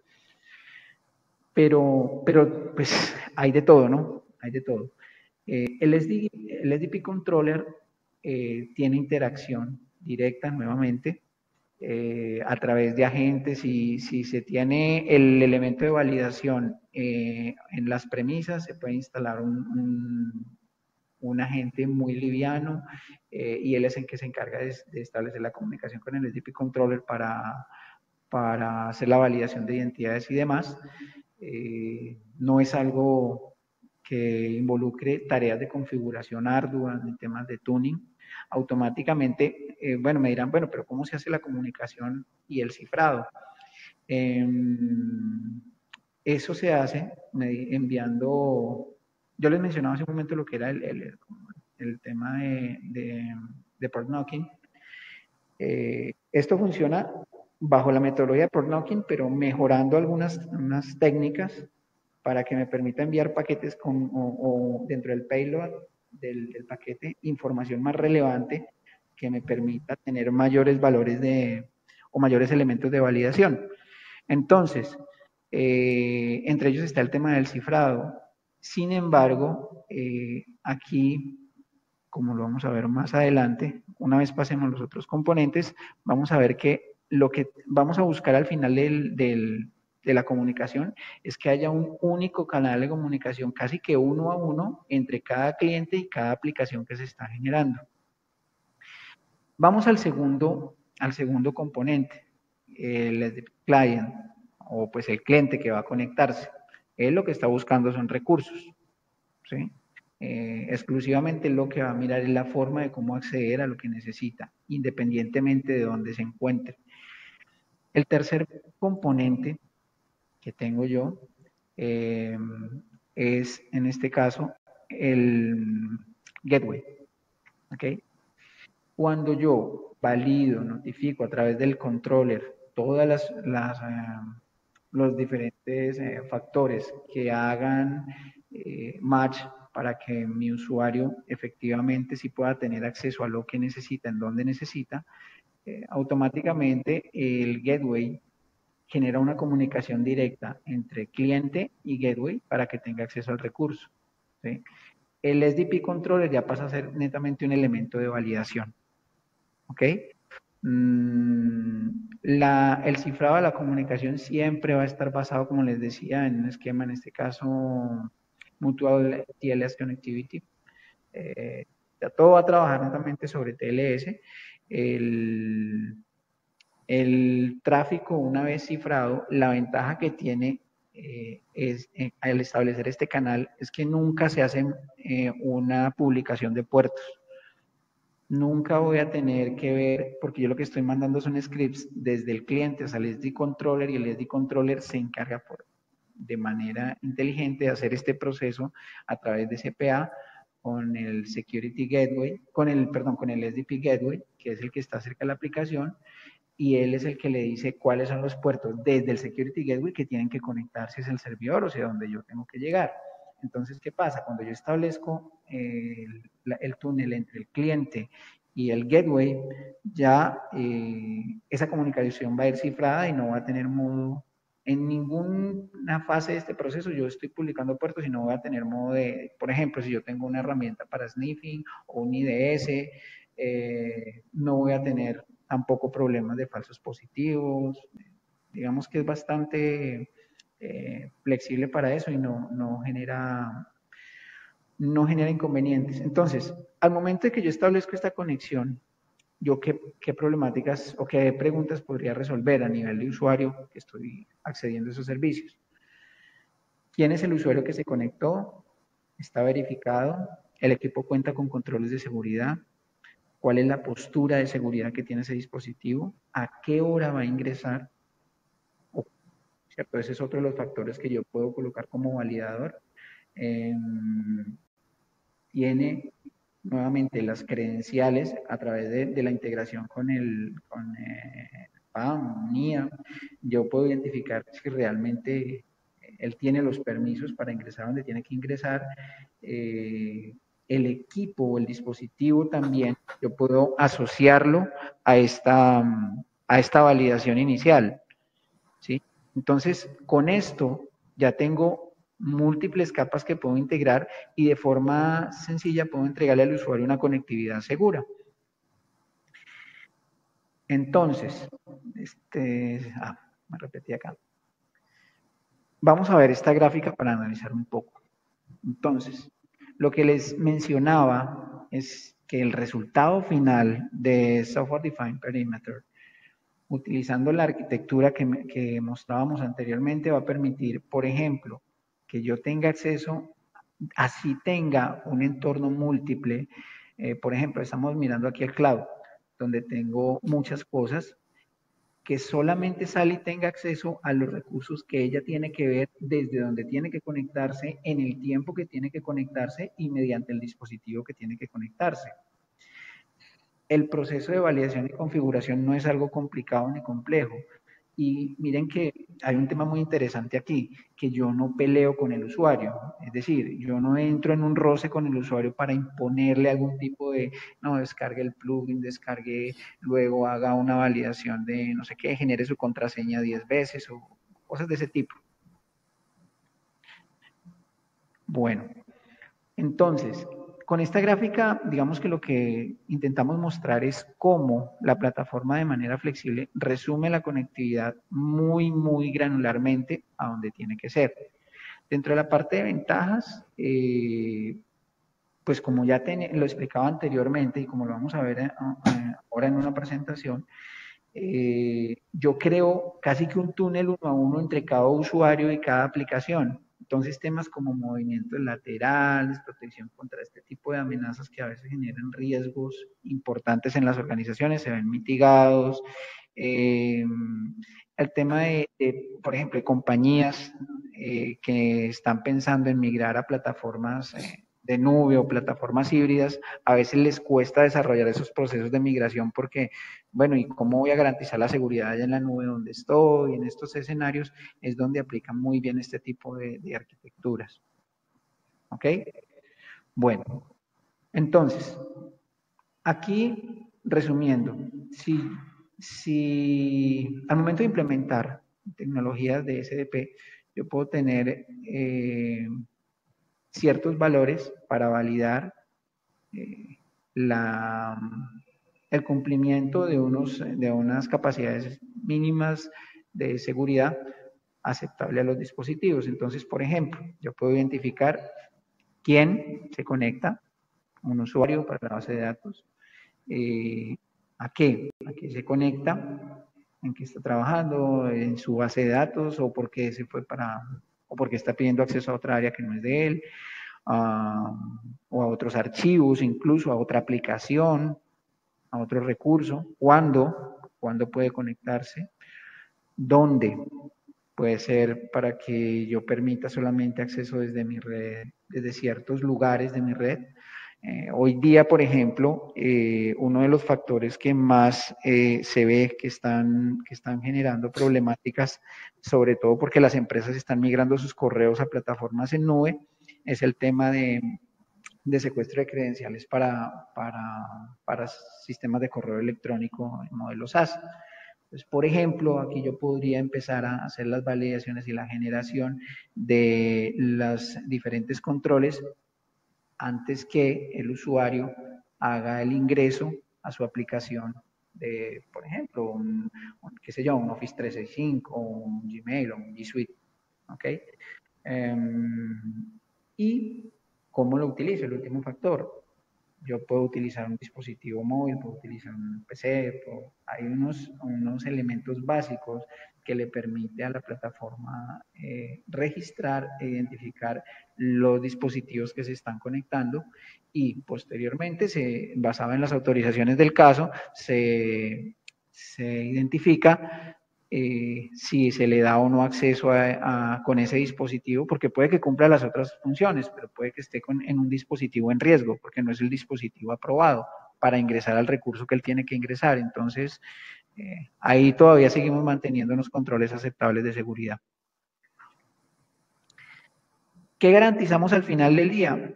Pero, pero pues hay de todo, ¿no? Hay de todo. Eh, el, S D, el S D P Controller eh, tiene interacción directa nuevamente eh, a través de agentes. Si, si se tiene el elemento de validación eh, en las premisas, se puede instalar un, un, un agente muy liviano eh, y él es el que se encarga de, de establecer la comunicación con el S D P Controller para, para hacer la validación de identidades y demás. Eh, no es algo... que involucre tareas de configuración ardua en temas de tuning, automáticamente, eh, bueno, me dirán, bueno, pero ¿cómo se hace la comunicación y el cifrado? Eh, eso se hace enviando, yo les mencionaba hace un momento lo que era el, el, el tema de, de, de port knocking. Eh, esto funciona bajo la metodología de port knocking, pero mejorando algunas unas técnicas para que me permita enviar paquetes con, o, o dentro del payload del, del paquete, información más relevante que me permita tener mayores valores de, o mayores elementos de validación. Entonces, eh, entre ellos está el tema del cifrado. Sin embargo, eh, aquí, como lo vamos a ver más adelante, una vez pasemos los otros componentes, vamos a ver que lo que vamos a buscar al final del... del de la comunicación, es que haya un único canal de comunicación, casi que uno a uno, entre cada cliente y cada aplicación que se está generando. Vamos al segundo, al segundo componente, el client, o pues el cliente que va a conectarse. Él lo que está buscando son recursos, ¿sí? Eh, exclusivamente lo que va a mirar es la forma de cómo acceder a lo que necesita, independientemente de dónde se encuentre. El tercer componente que tengo yo, eh, es en este caso el gateway, ¿ok? Cuando yo valido, notifico a través del controller todas las, las eh, los diferentes eh, factores que hagan eh, match para que mi usuario efectivamente sí pueda tener acceso a lo que necesita, en donde necesita, eh, automáticamente el gateway genera una comunicación directa entre cliente y gateway para que tenga acceso al recurso, ¿sí? El S D P Controller ya pasa a ser netamente un elemento de validación, ¿ok? Mm, la, el cifrado de la comunicación siempre va a estar basado, como les decía, en un esquema, en este caso, Mutual T L S Connectivity. Eh, ya todo va a trabajar netamente sobre T L S. El... El tráfico, una vez cifrado, la ventaja que tiene eh, es, eh, al establecer este canal es que nunca se hace eh, una publicación de puertos. nunca voy a tener que ver, porque yo lo que estoy mandando son scripts desde el cliente, o sea, el S D Controller, y el S D Controller se encarga por, de manera inteligente de hacer este proceso a través de C P A con el Security Gateway, con el, perdón, con el S D P Gateway, que es el que está cerca de la aplicación, y él es el que le dice cuáles son los puertos desde el Security Gateway que tienen que conectarse hacia el servidor, o sea, donde yo tengo que llegar. Entonces, ¿qué pasa? Cuando yo establezco el, el túnel entre el cliente y el gateway, ya eh, esa comunicación va a ir cifrada y no va a tener modo, en ninguna fase de este proceso yo estoy publicando puertos y no voy a tener modo de, por ejemplo, si yo tengo una herramienta para sniffing o un I D S, eh, no voy a tener tampoco problemas de falsos positivos. Digamos que es bastante eh, flexible para eso y no, no genera... no genera inconvenientes. Entonces, al momento de que yo establezco esta conexión, yo qué, qué problemáticas o qué preguntas podría resolver a nivel de usuario que estoy accediendo a esos servicios. ¿Quién es el usuario que se conectó? ¿Está verificado? ¿El equipo cuenta con controles de seguridad? ¿Cuál es la postura de seguridad que tiene ese dispositivo? ¿A qué hora va a ingresar? ¿Cierto? Ese es otro de los factores que yo puedo colocar como validador. Eh, tiene nuevamente las credenciales a través de, de la integración con el con, eh, P A M, I A M. Yo puedo identificar si realmente él tiene los permisos para ingresar donde tiene que ingresar. Eh, el equipo o el dispositivo también, yo puedo asociarlo a esta, a esta validación inicial, ¿sí? Entonces, con esto ya tengo múltiples capas que puedo integrar y de forma sencilla puedo entregarle al usuario una conectividad segura. Entonces, este, ah, me repetí acá. Vamos a ver esta gráfica para analizar un poco. Entonces, lo que les mencionaba es que el resultado final de Software Defined Perimeter, utilizando la arquitectura que, que mostrábamos anteriormente, va a permitir, por ejemplo, que yo tenga acceso, así tenga un entorno múltiple. Eh, por ejemplo, estamos mirando aquí el cloud, donde tengo muchas cosas, que solamente Sally tenga acceso a los recursos que ella tiene que ver desde donde tiene que conectarse, en el tiempo que tiene que conectarse y mediante el dispositivo que tiene que conectarse. El proceso de validación y configuración no es algo complicado ni complejo. Y miren que hay un tema muy interesante aquí, que yo no peleo con el usuario, es decir, yo no entro en un roce con el usuario para imponerle algún tipo de, no, descargue el plugin, descargue, luego haga una validación de no sé qué, genere su contraseña diez veces o cosas de ese tipo. Bueno, entonces, con esta gráfica, digamos que lo que intentamos mostrar es cómo la plataforma de manera flexible resume la conectividad muy, muy granularmente a donde tiene que ser. Dentro de la parte de ventajas, eh, pues como ya ten, lo explicaba anteriormente y como lo vamos a ver ahora en una presentación, eh, yo creo casi que un túnel uno a uno entre cada usuario y cada aplicación. Entonces, temas como movimientos laterales, protección contra este tipo de amenazas que a veces generan riesgos importantes en las organizaciones, se ven mitigados. Eh, el tema de, de, por ejemplo, de compañías eh, que están pensando en migrar a plataformas eh, de nube o plataformas híbridas, a veces les cuesta desarrollar esos procesos de migración porque, bueno, ¿y cómo voy a garantizar la seguridad allá en la nube donde estoy? En estos escenarios es donde aplican muy bien este tipo de, de arquitecturas. ¿Ok? Bueno, entonces, aquí resumiendo, si, si al momento de implementar tecnologías de S D P, yo puedo tener... Eh, ciertos valores para validar eh, la, el cumplimiento de, unos, de unas capacidades mínimas de seguridad aceptable a los dispositivos. Entonces, por ejemplo, yo puedo identificar quién se conecta, un usuario para la base de datos, eh, a qué, a qué se conecta, en qué está trabajando, en su base de datos o por qué se fue para... o porque está pidiendo acceso a otra área que no es de él, uh, o a otros archivos, incluso a otra aplicación, a otro recurso, cuándo, cuándo puede conectarse, dónde. Puede ser para que yo permita solamente acceso desde mi red, desde ciertos lugares de mi red. Eh, hoy día, por ejemplo, eh, uno de los factores que más eh, se ve que están, que están generando problemáticas, sobre todo porque las empresas están migrando sus correos a plataformas en nube, es el tema de, de secuestro de credenciales para, para, para sistemas de correo electrónico en modelos SaaS. Pues, por ejemplo, aquí yo podría empezar a hacer las validaciones y la generación de los diferentes controles antes que el usuario haga el ingreso a su aplicación de, por ejemplo, un, un, qué sé yo, un Office trescientos sesenta y cinco, o un Gmail, o un G Suite, ¿ok? Um, y cómo lo utilizo, el último factor. Yo puedo utilizar un dispositivo móvil, puedo utilizar un P C, puedo, hay unos, unos elementos básicos que le permite a la plataforma eh, registrar e identificar los dispositivos que se están conectando y posteriormente, se, basado en las autorizaciones del caso, se, se identifica eh, si se le da o no acceso a, a, con ese dispositivo, porque puede que cumpla las otras funciones, pero puede que esté con, en un dispositivo en riesgo, porque no es el dispositivo aprobado para ingresar al recurso que él tiene que ingresar. Entonces, Eh, ahí todavía seguimos manteniendo unos controles aceptables de seguridad. ¿Qué garantizamos al final del día?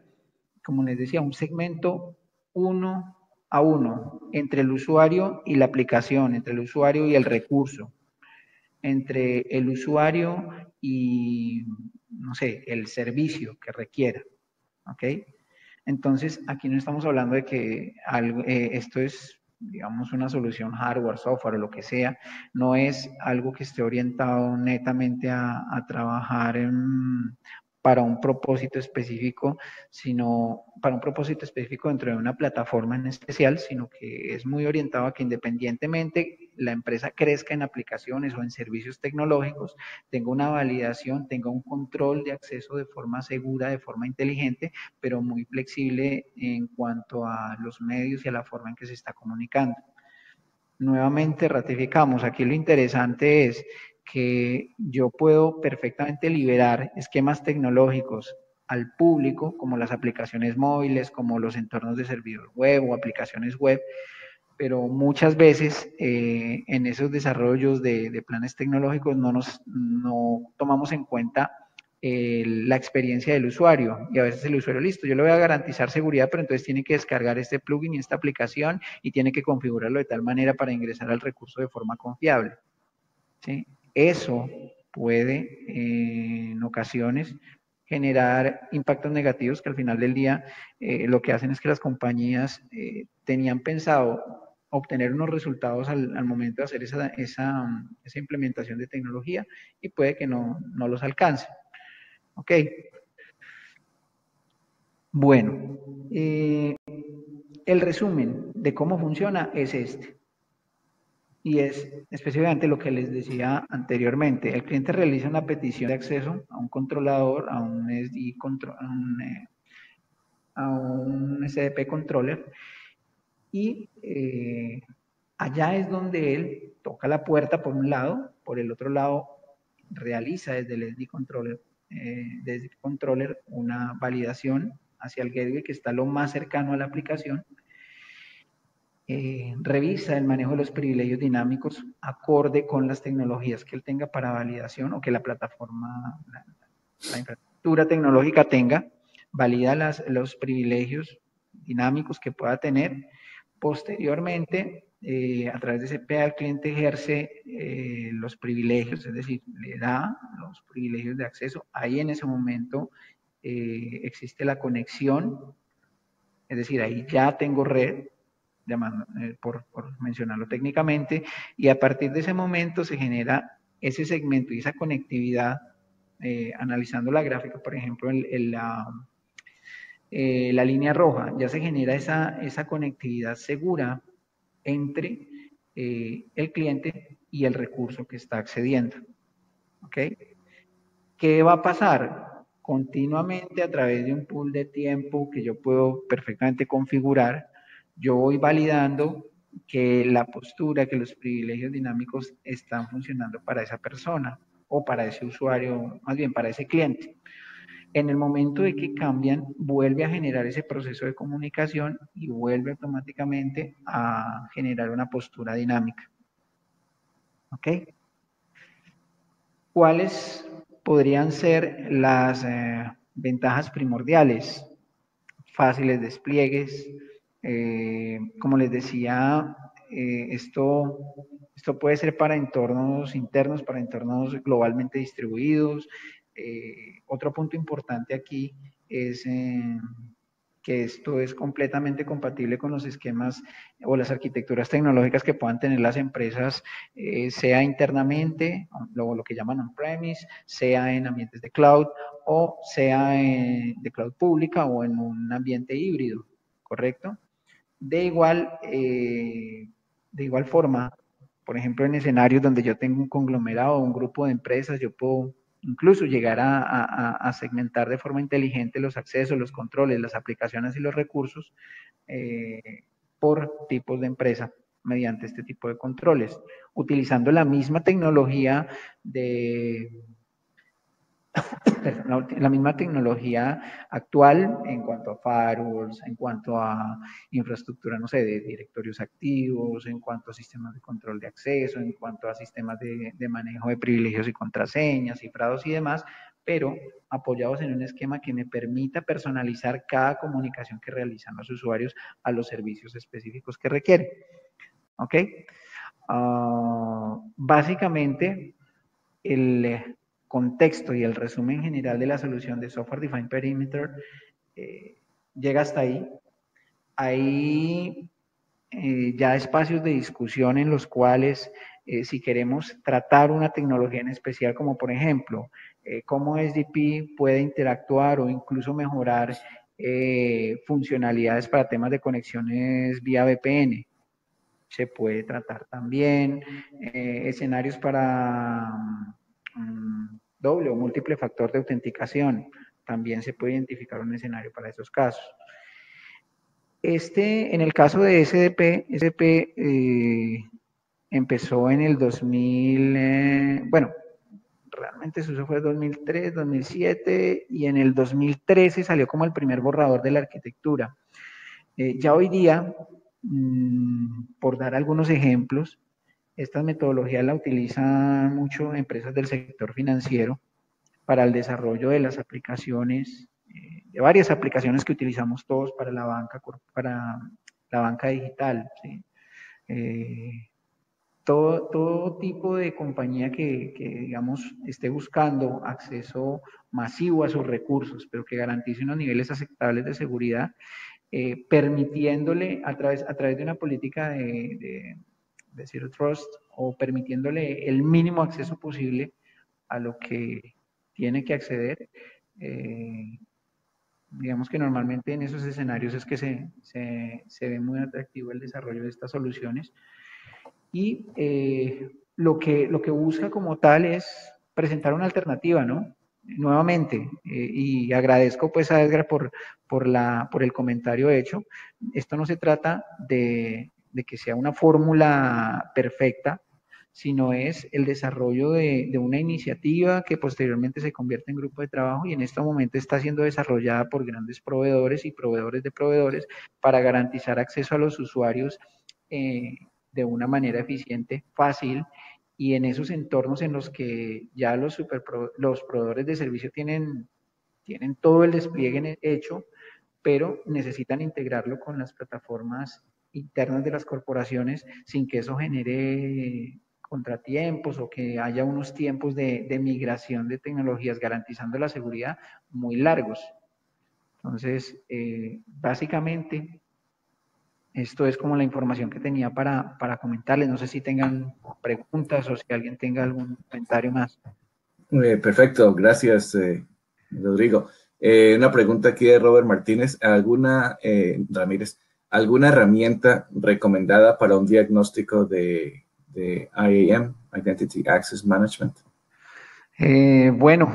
Como les decía, un segmento uno a uno entre el usuario y la aplicación, entre el usuario y el recurso, entre el usuario y, no sé, el servicio que requiera, ¿ok? Entonces, aquí no estamos hablando de que algo, eh, esto es, digamos, una solución hardware, software o lo que sea, no es algo que esté orientado netamente a, a trabajar en, para un propósito específico, sino para un propósito específico dentro de una plataforma en especial, sino que es muy orientado a que independientemente la empresa crezca en aplicaciones o en servicios tecnológicos, tenga una validación, tenga un control de acceso de forma segura, de forma inteligente, pero muy flexible en cuanto a los medios y a la forma en que se está comunicando. Nuevamente ratificamos, aquí lo interesante es que yo puedo perfectamente liberar esquemas tecnológicos al público, como las aplicaciones móviles, como los entornos de servidor web o aplicaciones web, pero muchas veces eh, en esos desarrollos de, de planes tecnológicos no, nos, no tomamos en cuenta eh, la experiencia del usuario, y a veces el usuario, listo, yo le voy a garantizar seguridad, pero entonces tiene que descargar este plugin y esta aplicación y tiene que configurarlo de tal manera para ingresar al recurso de forma confiable, ¿sí? Eso puede eh, en ocasiones generar impactos negativos que al final del día eh, lo que hacen es que las compañías eh, tenían pensado obtener unos resultados al, al momento de hacer esa, esa, esa implementación de tecnología y puede que no, no los alcance. Ok. Bueno, eh, el resumen de cómo funciona es este. Y es específicamente lo que les decía anteriormente. El cliente realiza una petición de acceso a un controlador, a un S D, a un, a un S D P Controller, y eh, allá es donde él toca la puerta por un lado, por el otro lado realiza desde el S D Controller, eh, desde el controller una validación hacia el gateway que está lo más cercano a la aplicación. Eh, revisa el manejo de los privilegios dinámicos acorde con las tecnologías que él tenga para validación o que la plataforma, la, la infraestructura tecnológica tenga, valida las, los privilegios dinámicos que pueda tener. Posteriormente, eh, a través de C P A, el cliente ejerce eh, los privilegios, es decir, le da los privilegios de acceso. Ahí en ese momento eh, existe la conexión, es decir, ahí ya tengo red, llamando, eh, por, por mencionarlo técnicamente, y a partir de ese momento se genera ese segmento y esa conectividad, eh, analizando la gráfica, por ejemplo, el, el, la, eh, la línea roja, ya se genera esa, esa conectividad segura entre eh, el cliente y el recurso que está accediendo. ¿Okay? ¿Qué va a pasar? Continuamente a través de un pool de tiempo que yo puedo perfectamente configurar, yo voy validando que la postura, que los privilegios dinámicos están funcionando para esa persona o para ese usuario, más bien para ese cliente. En el momento de que cambian, vuelve a generar ese proceso de comunicación y vuelve automáticamente a generar una postura dinámica. ¿Ok? ¿Cuáles podrían ser las eh, ventajas primordiales? Fáciles despliegues. Eh, como les decía, eh, esto, esto puede ser para entornos internos, para entornos globalmente distribuidos. Eh, otro punto importante aquí es eh, que esto es completamente compatible con los esquemas o las arquitecturas tecnológicas que puedan tener las empresas, eh, sea internamente, lo, lo que llaman on-premise, sea en ambientes de cloud o sea en, de cloud pública o en un ambiente híbrido, ¿correcto? De igual, eh, de igual forma, por ejemplo, en escenarios donde yo tengo un conglomerado o un grupo de empresas, yo puedo incluso llegar a, a, a segmentar de forma inteligente los accesos, los controles, las aplicaciones y los recursos eh, por tipos de empresa mediante este tipo de controles, utilizando la misma tecnología de la, la misma tecnología actual en cuanto a firewalls, en cuanto a infraestructura, no sé, de directorios activos, en cuanto a sistemas de control de acceso, en cuanto a sistemas de, de manejo de privilegios y contraseñas, cifrados y demás, pero apoyados en un esquema que me permita personalizar cada comunicación que realizan los usuarios a los servicios específicos que requieren. ¿Ok? Uh, básicamente, el contexto y el resumen general de la solución de Software Defined Perimeter eh, llega hasta ahí. Hay eh, ya espacios de discusión en los cuales eh, si queremos tratar una tecnología en especial, como por ejemplo, eh, cómo S D P puede interactuar o incluso mejorar eh, funcionalidades para temas de conexiones vía V P N. Se puede tratar también eh, escenarios para doble o múltiple factor de autenticación. También se puede identificar un escenario para esos casos. Este, en el caso de S D P, S D P eh, empezó en el dos mil, eh, bueno, realmente su uso fue dos mil tres, dos mil siete, y en el dos mil trece salió como el primer borrador de la arquitectura. Eh, ya hoy día, mmm, por dar algunos ejemplos, estas metodologías la utilizan mucho empresas del sector financiero para el desarrollo de las aplicaciones, eh, de varias aplicaciones que utilizamos todos para la banca, para la banca digital, ¿sí? Eh, todo, todo tipo de compañía que, que, digamos, esté buscando acceso masivo a sus recursos, pero que garantice unos niveles aceptables de seguridad, eh, permitiéndole a través, a través de una política de... de de Zero-Trust, o permitiéndole el mínimo acceso posible a lo que tiene que acceder. Eh, digamos que normalmente en esos escenarios es que se, se, se ve muy atractivo el desarrollo de estas soluciones. Y eh, lo, que, lo que busca como tal es presentar una alternativa, ¿no? Nuevamente, eh, y agradezco pues a Edgar por, por, la, por el comentario hecho. Esto no se trata de... de que sea una fórmula perfecta, sino es el desarrollo de, de una iniciativa que posteriormente se convierte en grupo de trabajo y en este momento está siendo desarrollada por grandes proveedores y proveedores de proveedores para garantizar acceso a los usuarios eh, de una manera eficiente, fácil, y en esos entornos en los que ya los, super pro, los proveedores de servicio tienen, tienen todo el despliegue hecho, pero necesitan integrarlo con las plataformas internas de las corporaciones sin que eso genere contratiempos o que haya unos tiempos de, de migración de tecnologías garantizando la seguridad muy largos. Entonces, eh, básicamente, esto es como la información que tenía para, para comentarles. No sé si tengan preguntas o si alguien tenga algún comentario más. Eh, perfecto, gracias, eh, Rodrigo. Eh, una pregunta aquí de Robert Martínez. ¿Alguna, eh, Ramírez, ¿alguna herramienta recomendada para un diagnóstico de, de I A M, Identity Access Management? Eh, bueno,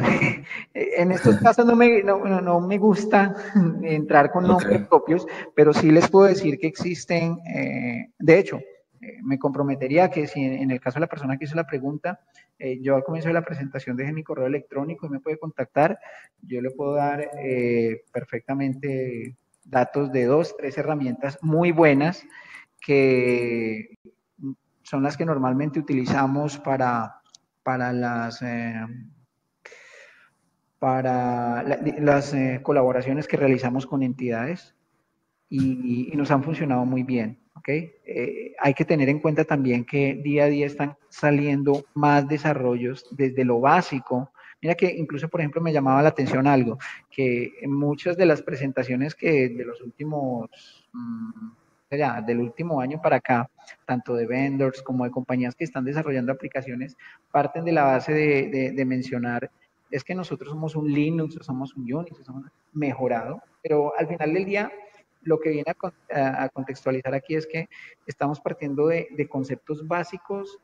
en estos casos no me, no, no, no me gusta entrar con nombres okay. propios, pero sí les puedo decir que existen, eh, de hecho, eh, me comprometería que si en, en el caso de la persona que hizo la pregunta, eh, yo al comienzo de la presentación dejé mi correo electrónico y me puede contactar, yo le puedo dar eh, perfectamente datos de dos, tres herramientas muy buenas que son las que normalmente utilizamos para... para las, eh, para la, las eh, colaboraciones que realizamos con entidades y, y, y nos han funcionado muy bien, ¿ok? Eh, hay que tener en cuenta también que día a día están saliendo más desarrollos desde lo básico. Mira que incluso, por ejemplo, me llamaba la atención algo, que en muchas de las presentaciones que de los últimos... Mmm, Ya, del último año para acá, tanto de vendors como de compañías que están desarrollando aplicaciones, parten de la base de, de, de mencionar, es que nosotros somos un Linux, o somos un Unix, o somos mejorado, pero al final del día lo que viene a, a contextualizar aquí es que estamos partiendo de, de conceptos básicos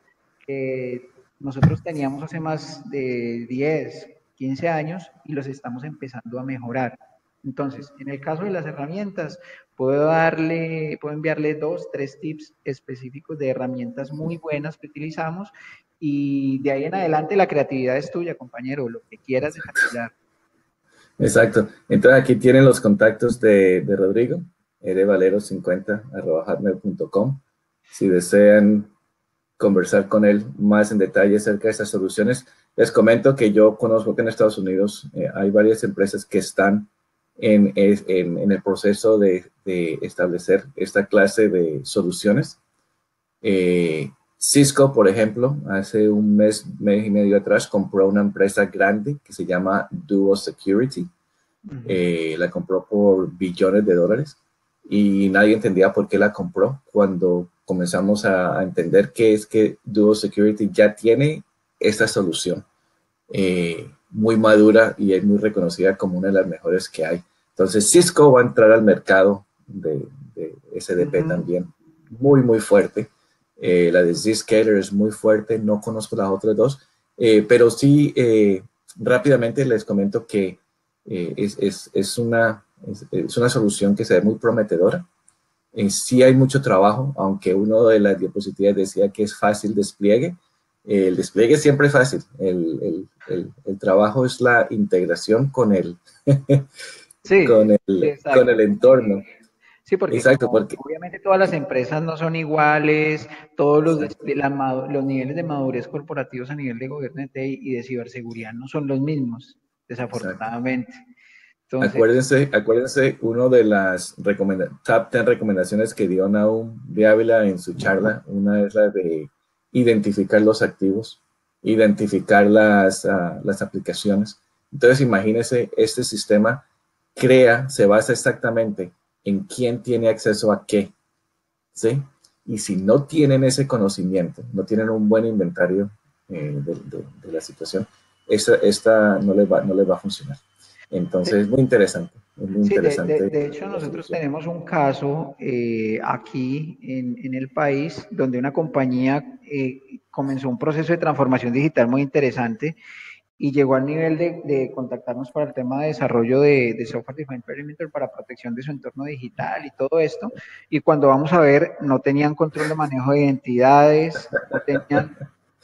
que nosotros teníamos hace más de diez, quince años y los estamos empezando a mejorar. Entonces, en el caso de las herramientas, puedo darle, puedo enviarle dos, tres tips específicos de herramientas muy buenas que utilizamos y de ahí en adelante la creatividad es tuya, compañero, lo que quieras desarrollar. Exacto. Entonces, aquí tienen los contactos de, de Rodrigo, r valero cincuenta arroba hotmail punto com. Si desean conversar con él más en detalle acerca de estas soluciones, les comento que yo conozco que en Estados Unidos eh, hay varias empresas que están En, en, en el proceso de, de establecer esta clase de soluciones. Eh, Cisco, por ejemplo, hace un mes, mes y medio atrás, compró una empresa grande que se llama Duo Security. Uh-huh. eh, la compró por billones de dólares y nadie entendía por qué la compró. Cuando comenzamos a, a entender que es que Duo Security ya tiene esta solución. Eh, muy madura y es muy reconocida como una de las mejores que hay. Entonces, Cisco va a entrar al mercado de, de S D P uh-huh. también muy, muy fuerte. Eh, la de Zscaler es muy fuerte, no conozco las otras dos, eh, pero sí eh, rápidamente les comento que eh, es, es, es, una, es, es una solución que se ve muy prometedora. Eh, sí hay mucho trabajo, aunque uno de las diapositivas decía que es fácil despliegue. El despliegue siempre es fácil, el, el, el, el trabajo es la integración con el, sí, con, el con el entorno. Sí, porque, exacto, como, porque obviamente todas las empresas no son iguales, todos los, la, los niveles de madurez corporativos a nivel de gobierno y de ciberseguridad no son los mismos, desafortunadamente. Entonces, acuérdense, acuérdense, una de las top diez recomendaciones que dio Nahum de Ávila en su charla, una es la de identificar los activos, identificar las, uh, las aplicaciones. Entonces, imagínense, este sistema crea, se basa exactamente en quién tiene acceso a qué, ¿sí? Y si no tienen ese conocimiento, no tienen un buen inventario eh, de, de, de la situación, esta, esta no les va, no les va a funcionar. Entonces, es muy interesante. Es muy sí, interesante de, de, de hecho, nosotros tenemos un caso eh, aquí en, en el país donde una compañía eh, comenzó un proceso de transformación digital muy interesante y llegó al nivel de, de contactarnos para el tema de desarrollo de, de Software Defined Perimeter para protección de su entorno digital y todo esto. Y cuando vamos a ver, no tenían control de manejo de identidades, no tenían...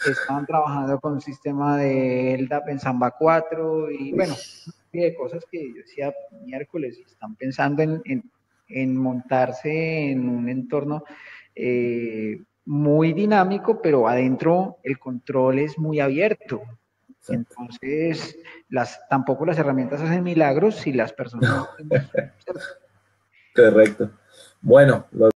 Estaban trabajando con un sistema de L D A P en Samba cuatro y bueno, una serie de cosas que yo decía miércoles, están pensando en, en, en montarse en un entorno eh, muy dinámico, pero adentro el control es muy abierto. Entonces, las, tampoco las herramientas hacen milagros si las personas... No. Correcto. Bueno, los